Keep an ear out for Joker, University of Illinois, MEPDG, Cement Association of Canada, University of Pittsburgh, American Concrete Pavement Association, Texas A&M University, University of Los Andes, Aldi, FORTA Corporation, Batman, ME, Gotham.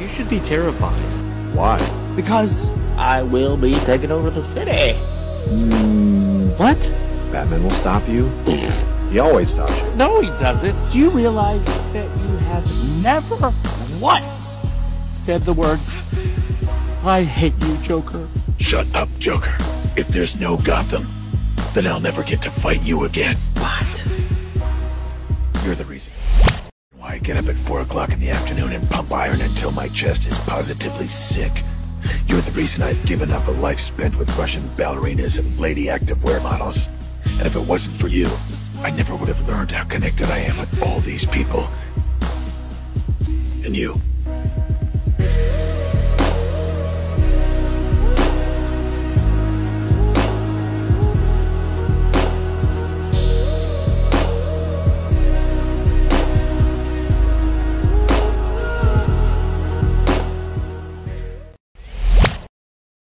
You should be terrified. Why? Because I will be taking over the city. What? Batman will stop you? He always stops you. No, he doesn't. Do you realize that you have never once said the words, I hate you, Joker? Shut up, Joker. If there's no Gotham, then I'll never get to fight you again. What? You're the reason why I get up at 4 o'clock in the afternoon and pump iron until my chest is positively sick. You're the reason I've given up a life spent with Russian ballerinas and lady activewear models. And if it wasn't for you, I never would have learned how connected I am with all these people. And you.